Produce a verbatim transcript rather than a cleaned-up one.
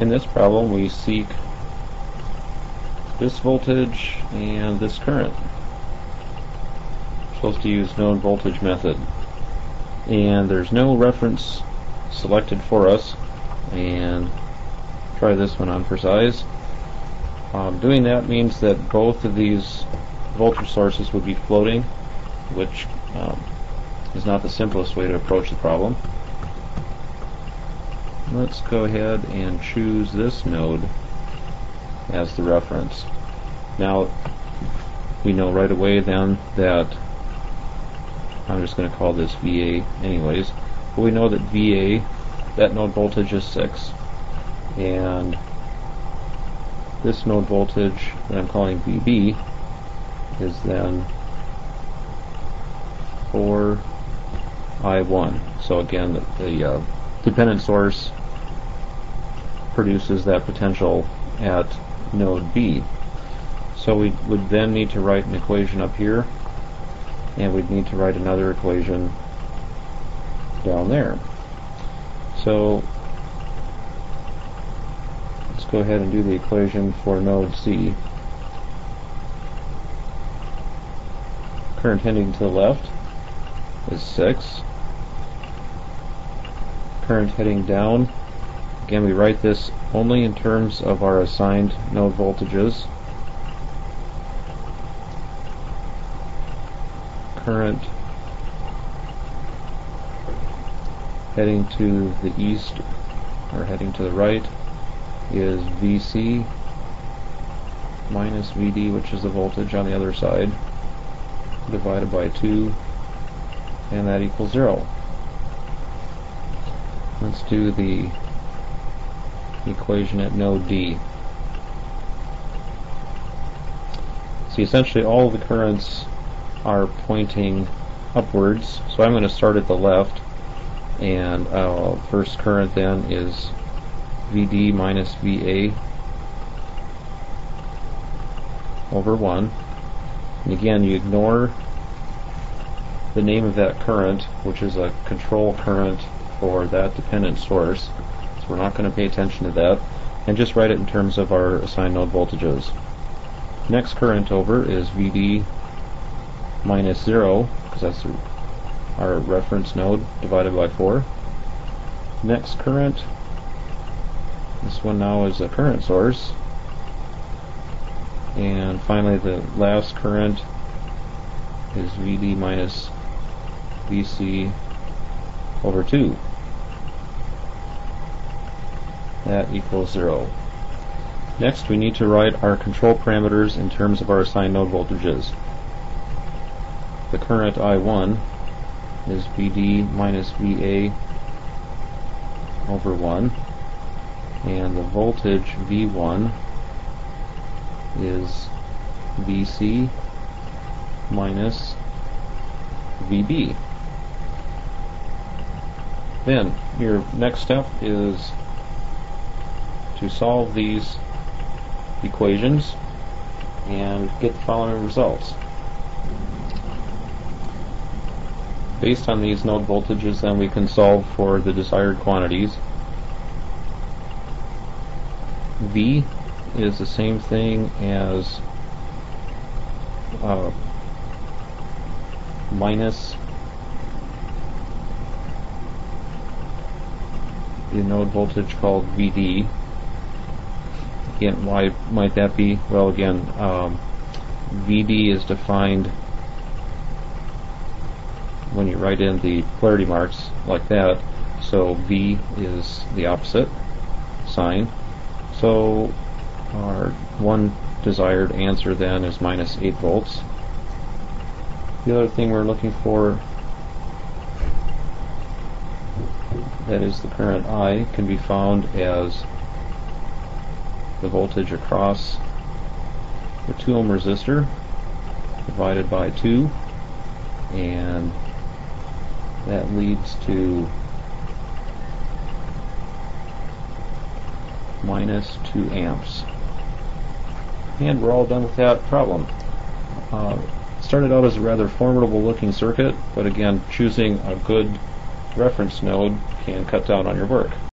In this problem, we seek this voltage and this current. We're supposed to use known voltage method. And there's no reference selected for us. And try this one on for size. Um, doing that means that both of these voltage sources would be floating, which um, is not the simplest way to approach the problem. Let's go ahead and choose this node as the reference. Now we know right away then that, I'm just going to call this V A anyways, but we know that V A, that node voltage is six, and this node voltage that I'm calling V B is then four I one. So again, the, the uh, dependent source produces that potential at node B. So we would then need to write an equation up here, and we'd need to write another equation down there. So let's go ahead and do the equation for node C. Current heading to the left is six. Current heading down, again we write this only in terms of our assigned node voltages. Current heading to the east, or heading to the right, is V C minus V D, which is the voltage on the other side, divided by two, and that equals zero. Let's do the equation at node D. See, essentially all of the currents are pointing upwards, so I'm going to start at the left, and our first current then is V D minus V A over one. And again, you ignore the name of that current, which is a control current for that dependent source, so we're not going to pay attention to that, and just write it in terms of our assigned node voltages. Next current over is V D minus zero, because that's our reference node, divided by four. Next current, this one now is a current source. And finally, the last current is V D minus V C over two. That equals zero. Next, we need to write our control parameters in terms of our assigned node voltages. The current I one is V D minus V A over one, and the voltage V one is V C minus V B. Then your next step is to solve these equations and get the following results. Based on these node voltages, then we can solve for the desired quantities. V is the same thing as uh, minus the node voltage called V D. Again, why might that be? Well, again, um, V D is defined when you write in the polarity marks like that, so V is the opposite sign. So our one desired answer then is minus eight volts. The other thing we're looking for, that is the current I, can be found as the voltage across the two ohm resistor divided by two, and that leads to minus two amps. And we're all done with that problem. Uh, started out as a rather formidable looking circuit, but again, choosing a good reference node can cut down on your work.